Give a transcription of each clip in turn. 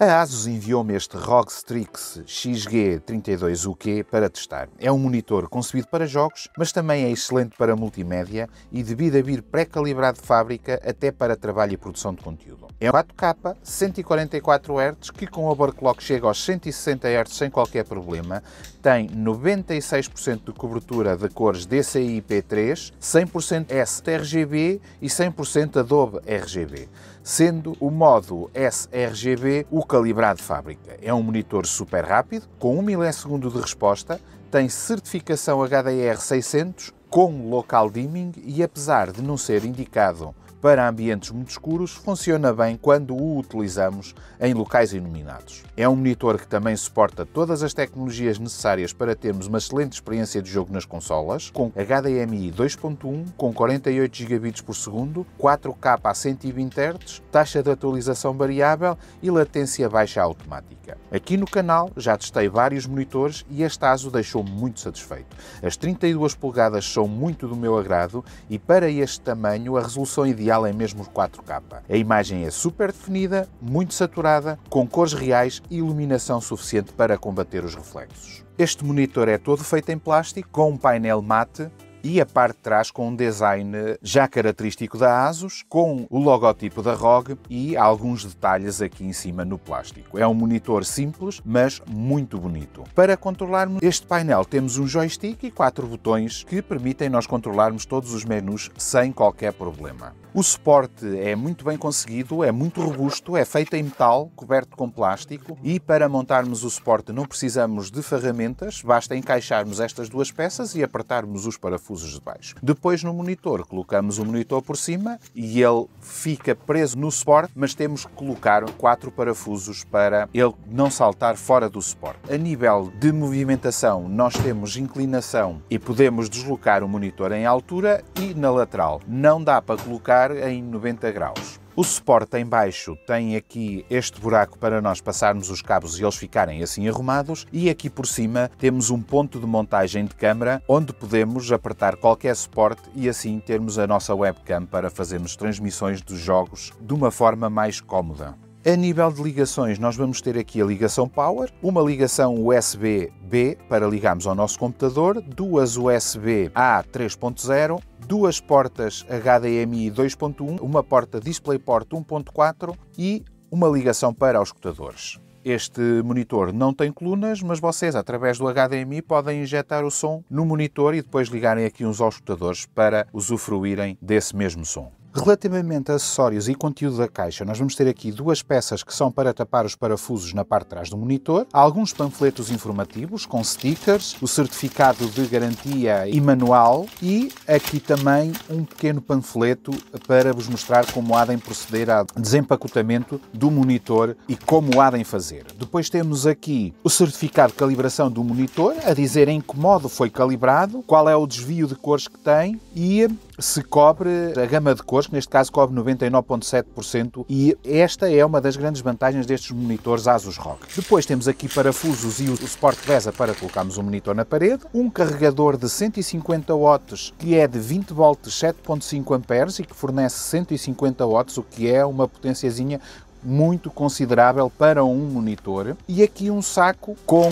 A ASUS enviou-me este ROG Strix XG32UQ para testar. É um monitor concebido para jogos, mas também é excelente para multimédia e devido a vir pré-calibrado de fábrica até para trabalho e produção de conteúdo. É um 4K, 144Hz, que com overclock chega aos 160Hz sem qualquer problema, tem 96% de cobertura de cores DCI-P3, 100% sRGB e 100% Adobe RGB, sendo o modo sRGB o calibrado de fábrica. É um monitor super rápido, com 1 milissegundo de resposta, tem certificação HDR600 com local dimming e, apesar de não ser indicado para ambientes muito escuros, funciona bem quando o utilizamos em locais iluminados. É um monitor que também suporta todas as tecnologias necessárias para termos uma excelente experiência de jogo nas consolas, com HDMI 2.1, com 48 GB por segundo, 4K a 120 Hz, taxa de atualização variável e latência baixa automática. Aqui no canal já testei vários monitores e este ASUS deixou-me muito satisfeito. As 32 polegadas são muito do meu agrado e para este tamanho a resolução ideal é mesmo 4K. A imagem é super definida, muito saturada, com cores reais e iluminação suficiente para combater os reflexos. Este monitor é todo feito em plástico, com um painel mate e a parte de trás com um design já característico da ASUS, com o logotipo da ROG e alguns detalhes aqui em cima no plástico. É um monitor simples, mas muito bonito. Para controlarmos este painel temos um joystick e 4 botões que permitem nós controlarmos todos os menus sem qualquer problema. O suporte é muito bem conseguido, é muito robusto, é feito em metal, coberto com plástico e para montarmos o suporte não precisamos de ferramentas, basta encaixarmos estas duas peças e apertarmos os parafusos de baixo. Depois no monitor colocamos o monitor por cima e ele fica preso no suporte, mas temos que colocar 4 parafusos para ele não saltar fora do suporte. A nível de movimentação nós temos inclinação e podemos deslocar o monitor em altura e na lateral. Não dá para colocar em 90 graus. O suporte em baixo tem aqui este buraco para nós passarmos os cabos e eles ficarem assim arrumados e aqui por cima temos um ponto de montagem de câmara onde podemos apertar qualquer suporte e assim termos a nossa webcam para fazermos transmissões dos jogos de uma forma mais cómoda. A nível de ligações, nós vamos ter aqui a ligação Power, uma ligação USB-B para ligarmos ao nosso computador, duas USB-A 3.0, duas portas HDMI 2.1, uma porta DisplayPort 1.4 e uma ligação para os escutadores. Este monitor não tem colunas, mas vocês, através do HDMI, podem injetar o som no monitor e depois ligarem aqui uns aos escutadores para usufruírem desse mesmo som. Relativamente a acessórios e conteúdo da caixa, nós vamos ter aqui duas peças que são para tapar os parafusos na parte de trás do monitor, alguns panfletos informativos com stickers, o certificado de garantia e manual e aqui também um pequeno panfleto para vos mostrar como podem proceder ao desempacotamento do monitor e como podem fazer. Depois temos aqui o certificado de calibração do monitor, a dizer em que modo foi calibrado, qual é o desvio de cores que tem e se cobre a gama de cores, que neste caso cobre 99.7% e esta é uma das grandes vantagens destes monitores ASUS ROG. Depois temos aqui parafusos e o suporte VESA para colocarmos o monitor na parede, um carregador de 150 watts que é de 20 volts 7.5 amperes e que fornece 150 watts, o que é uma potenciazinha muito considerável para um monitor e aqui um saco com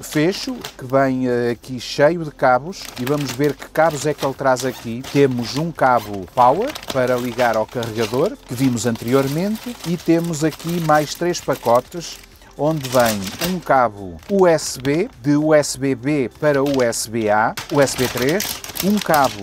fecho que vem aqui cheio de cabos e vamos ver que cabos é que ele traz aqui. Temos um cabo power para ligar ao carregador que vimos anteriormente e temos aqui mais 3 pacotes onde vem um cabo USB, de USB-B para USB-A, USB 3, um cabo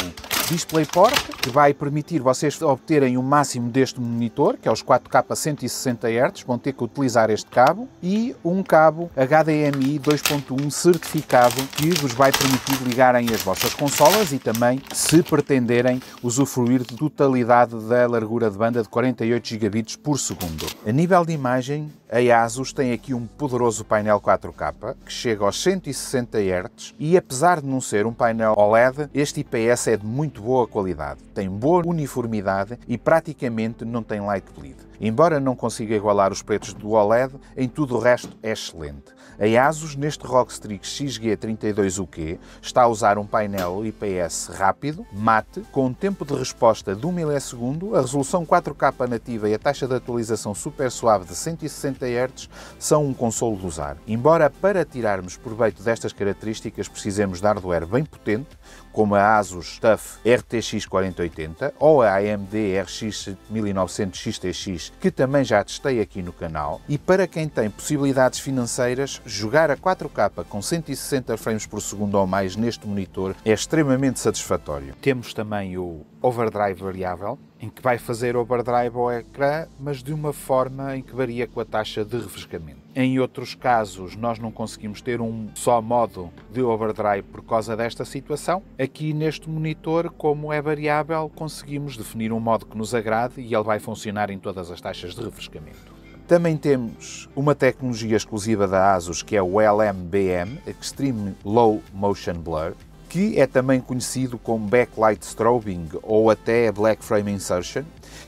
DisplayPort, que vai permitir vocês obterem o máximo deste monitor, que é os 4K a 160 Hz, vão ter que utilizar este cabo, e um cabo HDMI 2.1 certificado, que vos vai permitir ligarem as vossas consolas e também, se pretenderem, usufruir de totalidade da largura de banda de 48 GB por segundo. A nível de imagem, a ASUS tem aqui um poderoso painel 4K, que chega aos 160 Hz, e apesar de não ser um painel OLED, este IPS é de muito boa qualidade, tem boa uniformidade e praticamente não tem light bleed. Embora não consiga igualar os pretos do OLED, em tudo o resto é excelente. A ASUS, neste ROG Strix XG32UQ, está a usar um painel IPS rápido, mate, com um tempo de resposta de 1 milissegundo, a resolução 4K nativa e a taxa de atualização super suave de 160 Hz são um consolo de usar. Embora para tirarmos proveito destas características precisemos de hardware bem potente, como a ASUS TUF RTX 4080 ou a AMD RX 7900 XTX, que também já testei aqui no canal, e para quem tem possibilidades financeiras, jogar a 4K com 160 frames por segundo ou mais neste monitor é extremamente satisfatório. Temos também o overdrive variável, em que vai fazer overdrive ao ecrã, mas de uma forma em que varia com a taxa de refrescamento. Em outros casos, nós não conseguimos ter um só modo de overdrive por causa desta situação. Aqui neste monitor, como é variável, conseguimos definir um modo que nos agrade e ele vai funcionar em todas as taxas de refrescamento. Também temos uma tecnologia exclusiva da ASUS, que é o LMBM, Extreme Low Motion Blur, que é também conhecido como Backlight Strobing ou até Black Frame Insertion,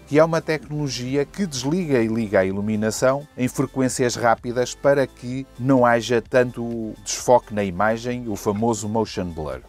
que é uma tecnologia que desliga e liga a iluminação em frequências rápidas para que não haja tanto desfoque na imagem, o famoso Motion Blur,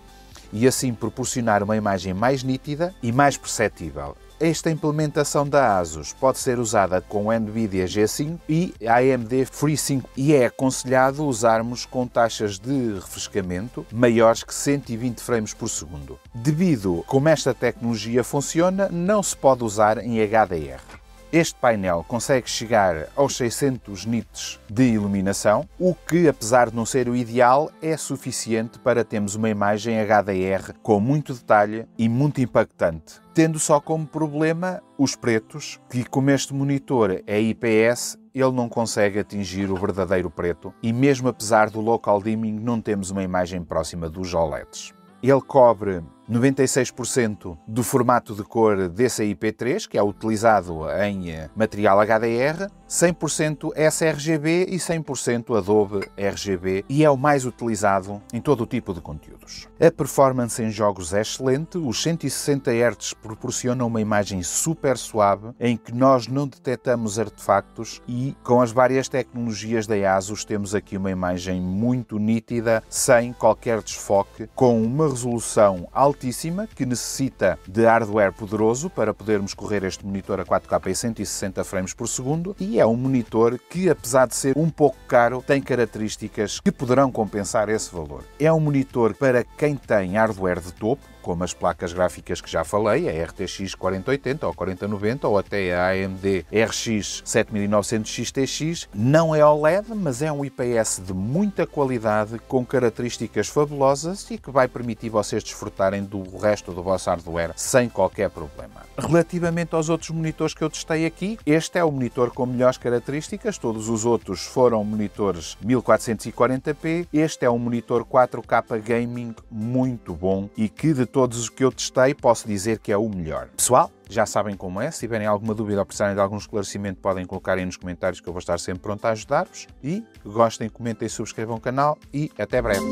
e assim proporcionar uma imagem mais nítida e mais perceptível. Esta implementação da ASUS pode ser usada com NVIDIA G5 e AMD FreeSync e é aconselhado usarmos com taxas de refrescamento maiores que 120 frames por segundo. Devido a como esta tecnologia funciona, não se pode usar em HDR. Este painel consegue chegar aos 600 nits de iluminação, o que, apesar de não ser o ideal, é suficiente para termos uma imagem HDR com muito detalhe e muito impactante, tendo só como problema os pretos, que como este monitor é IPS, ele não consegue atingir o verdadeiro preto e mesmo apesar do local dimming não temos uma imagem próxima dos OLEDs. Ele cobre 96% do formato de cor DCI-P3, que é utilizado em material HDR, 100% sRGB e 100% Adobe RGB, e é o mais utilizado em todo o tipo de conteúdos. A performance em jogos é excelente, os 160 Hz proporcionam uma imagem super suave, em que nós não detectamos artefactos e, com as várias tecnologias da ASUS, temos aqui uma imagem muito nítida, sem qualquer desfoque, com uma resolução altíssima, que necessita de hardware poderoso para podermos correr este monitor a 4K e 160 frames por segundo, e é um monitor que, apesar de ser um pouco caro, tem características que poderão compensar esse valor. É um monitor para quem tem hardware de topo, como as placas gráficas que já falei, a RTX 4080 ou 4090 ou até a AMD RX 7900 XTX. Não é OLED, mas é um IPS de muita qualidade, com características fabulosas e que vai permitir vocês desfrutarem do resto do vosso hardware sem qualquer problema. Relativamente aos outros monitores que eu testei aqui, este é o monitor com melhores características, todos os outros foram monitores 1440p, este é um monitor 4K gaming muito bom e que de todos os que eu testei, posso dizer que é o melhor. Pessoal, já sabem como é. Se tiverem alguma dúvida ou precisarem de algum esclarecimento, podem colocar aí nos comentários que eu vou estar sempre pronto a ajudar-vos. E gostem, comentem, subscrevam o canal e até breve.